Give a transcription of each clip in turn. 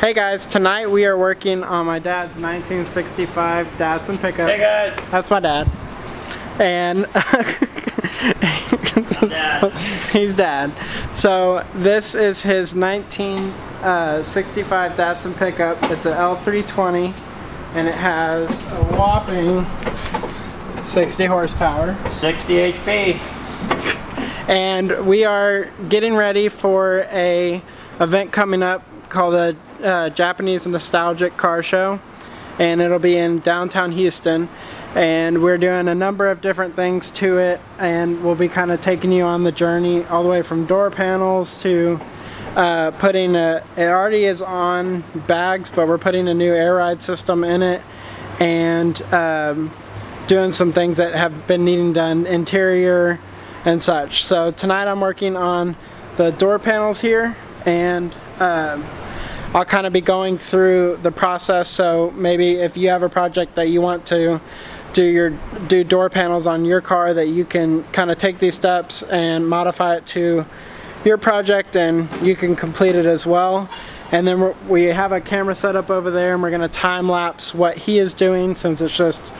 Hey guys, tonight we are working on my dad's 1965 Datsun pickup. Hey guys! That's my dad. And he's dad. So this is his 1965 Datsun pickup. It's an L320 and it has a whopping 60 horsepower. 60 HP. And we are getting ready for an event coming up called a Japanese Nostalgic Car Show, and it'll be in downtown Houston, and we're doing a number of different things to it, and we'll be kind of taking you on the journey all the way from door panels to putting it already is on bags, but we're putting a new air ride system in it, and doing some things that have been needing done, interior and such. So tonight I'm working on the door panels here, and I'll kind of be going through the process, so maybe if you have a project that you want to do door panels on your car, that you can kind of take these steps and modify it to your project and you can complete it as well. And then we have a camera set up over there and we're going to time lapse what he is doing, since it's just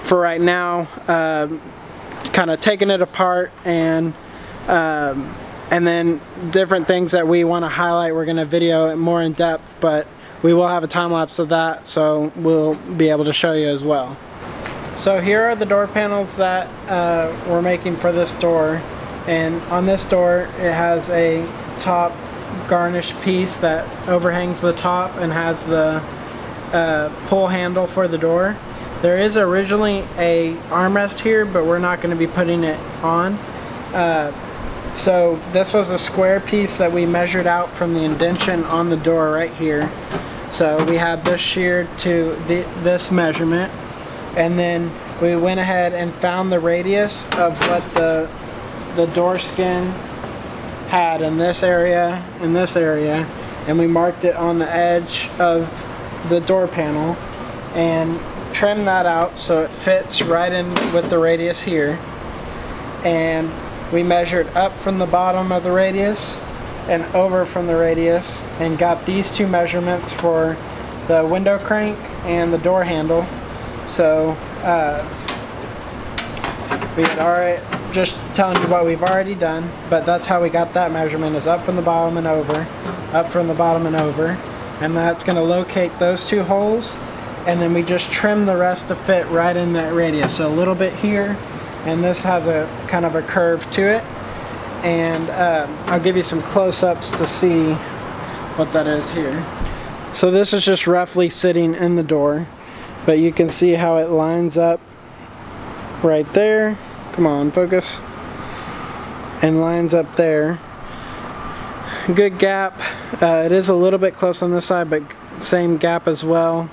for right now kind of taking it apart, and then different things that we want to highlight, we're going to video it more in depth, but we will have a time lapse of that, so we'll be able to show you as well. So here are the door panels that we're making for this door, and on this door it has a top garnish piece that overhangs the top and has the pull handle for the door. There is originally an armrest here, but we're not going to be putting it on. So this was a square piece that we measured out from the indentation on the door right here. So we have this sheared to this measurement, and then we went ahead and found the radius of what the door skin had in this area, and we marked it on the edge of the door panel and trimmed that out so it fits right in with the radius here. And we measured up from the bottom of the radius and over from the radius and got these two measurements for the window crank and the door handle. So we had already, just telling you what we've already done, but that's how we got that measurement, is up from the bottom and over, up from the bottom and over. And that's going to locate those two holes, and then we just trim the rest to fit right in that radius. So a little bit here, and this has a kind of a curve to it, and I'll give you some close-ups to see what that is here. So this is just roughly sitting in the door, but you can see how it lines up right there. Come on, focus. And lines up there. Good gap. It is a little bit close on this side, but same gap as well.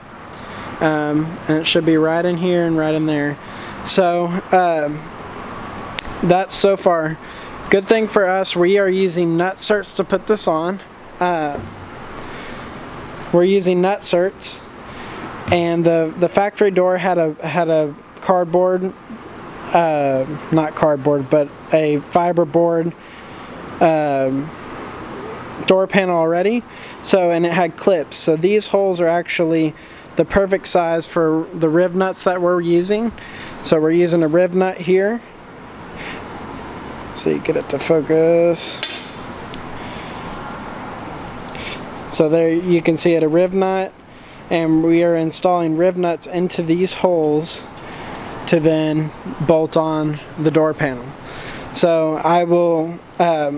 And it should be right in here and right in there. So that's so far. Good thing for us, we are using nutserts to put this on. We're using nutserts, and the factory door had a cardboard, not cardboard, but a fiberboard door panel already. So, and it had clips. So these holes are actually the perfect size for the rib nuts that we're using. So we're using a rib nut here. So you get it to focus. So there you can see it, a rib nut, and we are installing rib nuts into these holes to then bolt on the door panel. So I will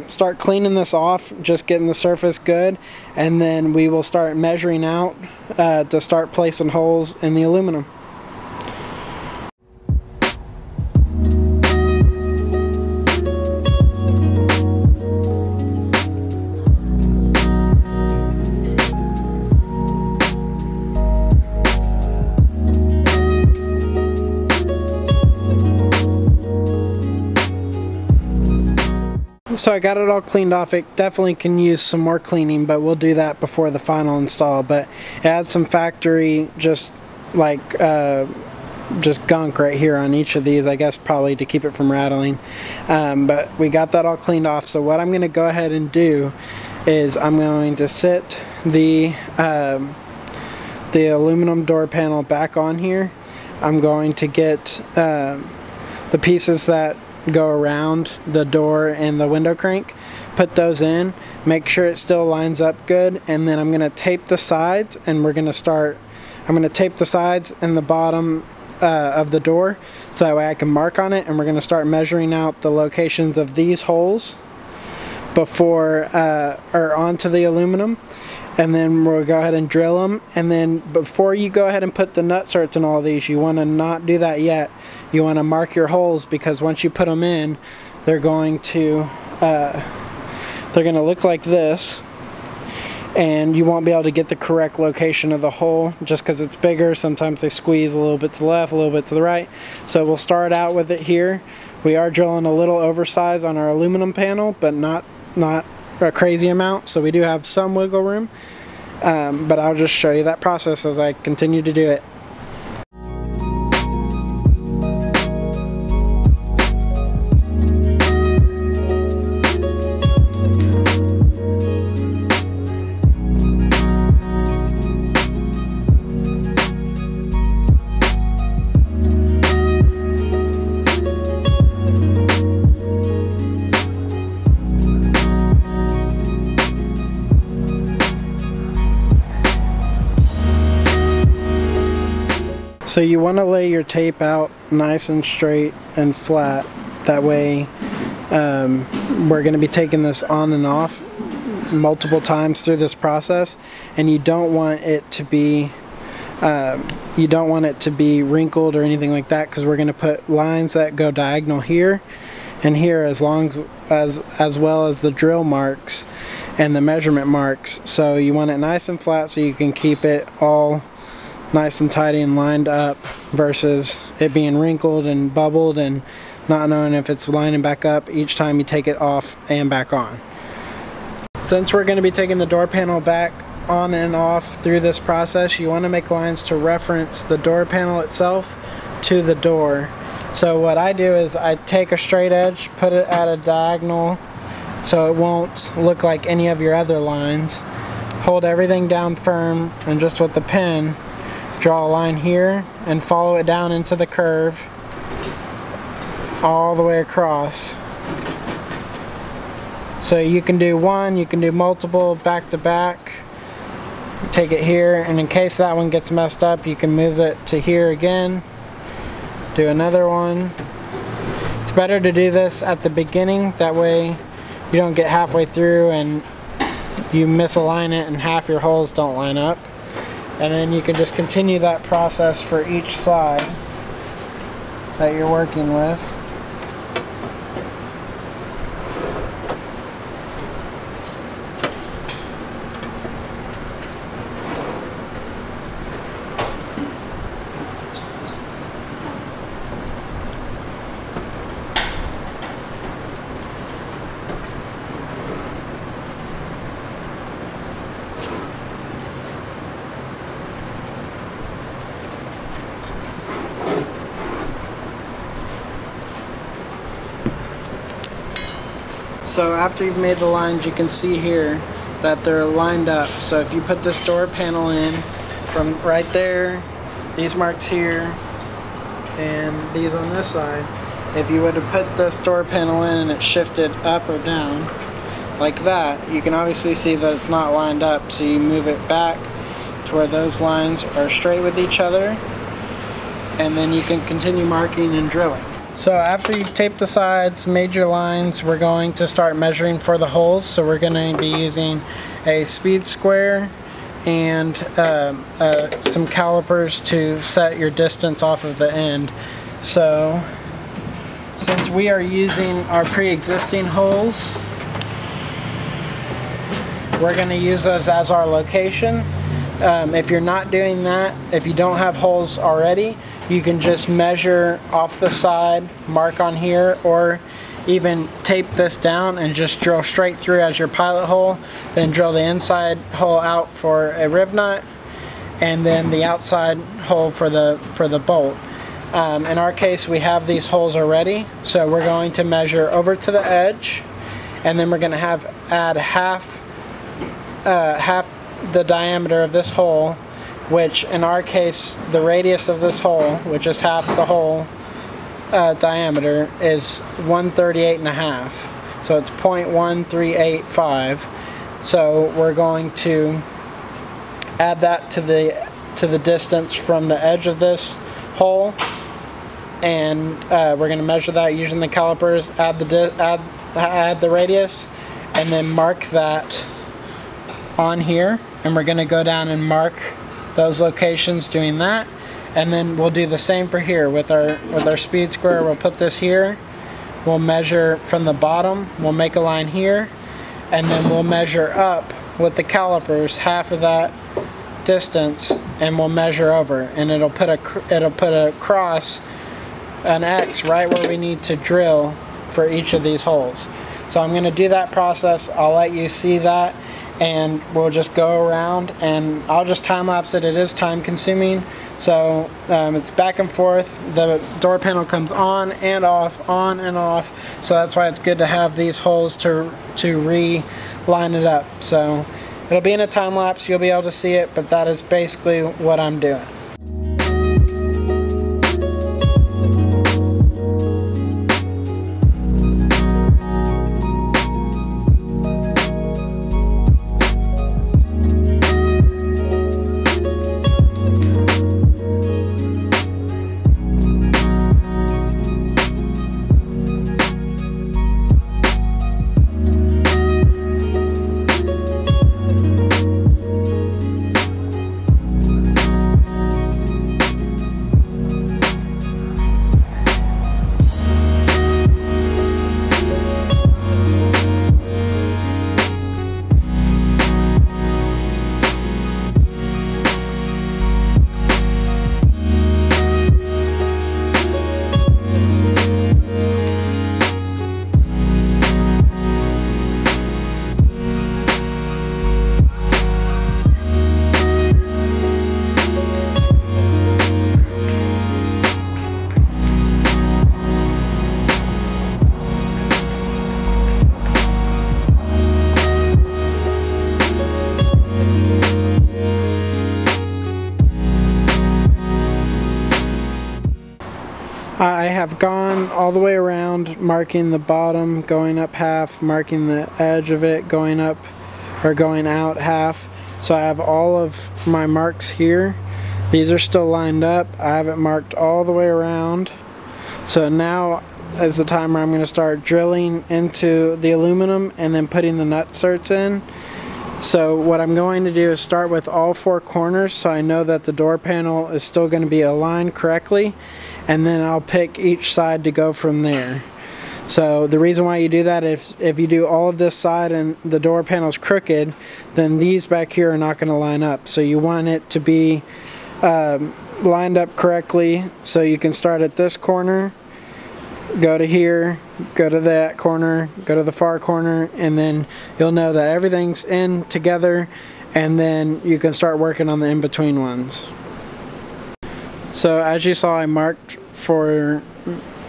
start cleaning this off, just getting the surface good, and then we will start measuring out to start placing holes in the aluminum. So I got it all cleaned off. It definitely can use some more cleaning, but we'll do that before the final install. But it had some factory just gunk right here on each of these, I guess probably to keep it from rattling. But we got that all cleaned off. So what I'm going to go ahead and do is I'm going to sit the aluminum door panel back on here. I'm going to get the pieces that go around the door and the window crank, put those in, make sure it still lines up good, and then I'm going to tape the sides, and we're going to start, I'm going to tape the sides and the bottom of the door so that way I can mark on it, and we're going to start measuring out the locations of these holes before or onto the aluminum, and then we'll go ahead and drill them. And then before you go ahead and put the nutserts in all these, you want to not do that yet. You want to mark your holes, because once you put them in, they're going to look like this, and you won't be able to get the correct location of the hole just because it's bigger. Sometimes they squeeze a little bit to the left, a little bit to the right. So we'll start out with it here. We are drilling a little oversized on our aluminum panel, but not a crazy amount, so we do have some wiggle room, but I'll just show you that process as I continue to do it. So you want to lay your tape out nice and straight and flat. That way we're going to be taking this on and off multiple times through this process, and you don't want it to be wrinkled or anything like that, because we're going to put lines that go diagonal here and here, as long as well as the drill marks and the measurement marks. So you want it nice and flat so you can keep it all nice and tidy and lined up, versus it being wrinkled and bubbled and not knowing if it's lining back up each time you take it off and back on. Since we're going to be taking the door panel back on and off through this process, you want to make lines to reference the door panel itself to the door. So what I do is I take a straight edge, put it at a diagonal so it won't look like any of your other lines, hold everything down firm, and just with the pen draw a line here and follow it down into the curve all the way across. So you can do one, you can do multiple back to back. Take it here, and in case that one gets messed up, you can move it to here again, do another one. It's better to do this at the beginning, that way you don't get halfway through and you misalign it and half your holes don't line up. And then you can just continue that process for each side that you're working with. So after you've made the lines, you can see here that they're lined up. So if you put this door panel in from right there, these marks here, and these on this side, if you were to put this door panel in and it shifted up or down like that, you can obviously see that it's not lined up. So you move it back to where those lines are straight with each other, and then you can continue marking and drilling. So after you've taped the sides, made your lines, we're going to start measuring for the holes. So we're going to be using a speed square and some calipers to set your distance off of the end. So since we are using our pre-existing holes, we're going to use those as our location. If you're not doing that, if you don't have holes already, you can just measure off the side, mark on here, or even tape this down and just drill straight through as your pilot hole, then drill the inside hole out for a rib nut, and then the outside hole for the bolt. In our case, we have these holes already, so we're going to measure over to the edge, and then we're going to add half the diameter of this hole, which in our case the radius of this hole, which is half the hole diameter, is 138.5. So it's 0.1385. So we're going to add that to the distance from the edge of this hole, and we're going to measure that using the calipers, add the radius, and then mark that on here, and we're going to go down and mark those locations doing that. And then we'll do the same for here with our speed square. We'll put this here, we'll measure from the bottom, we'll make a line here, and then we'll measure up with the calipers half of that distance, and we'll measure over, and it'll put a cross, an X, right where we need to drill for each of these holes. So I'm going to do that process. I'll let you see that, and we'll just go around, and I'll just time lapse it. It is time consuming, so it's back and forth. The door panel comes on and off, on and off, so that's why it's good to have these holes to re-line it up. So it'll be in a time lapse, you'll be able to see it, but that is basically what I'm doing. I have gone all the way around, marking the bottom, going up half, marking the edge of it, going up or going out half. So I have all of my marks here. These are still lined up. I have it marked all the way around. So now is the time where I'm going to start drilling into the aluminum and then putting the nutserts in. So what I'm going to do is start with all four corners, so I know that the door panel is still going to be aligned correctly, and then I'll pick each side to go from there. So the reason why you do that is if you do all of this side and the door panel's crooked, then these back here are not going to line up. So you want it to be lined up correctly, so you can start at this corner, go to here, go to that corner, go to the far corner, and then you'll know that everything's in together, and then you can start working on the in-between ones. So as you saw, I marked for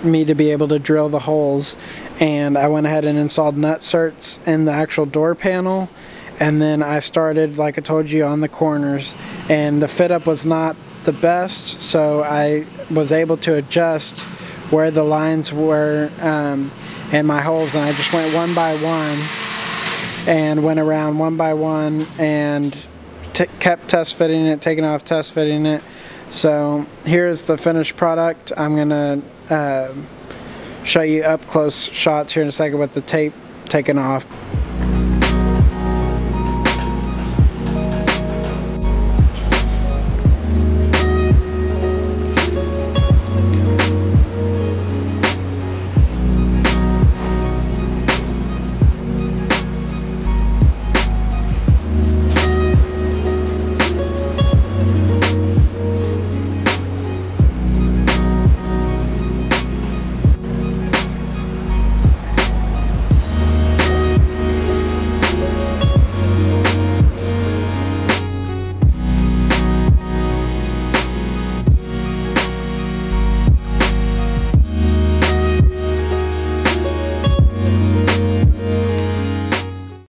me to be able to drill the holes, and I went ahead and installed nutserts in the actual door panel, and then I started, like I told you, on the corners, and the fit up was not the best, so I was able to adjust where the lines were in my holes, and I just went one by one and went around one by one and kept test fitting it, taking off, test fitting it. So here's the finished product. I'm gonna show you up close shots here in a second with the tape taken off.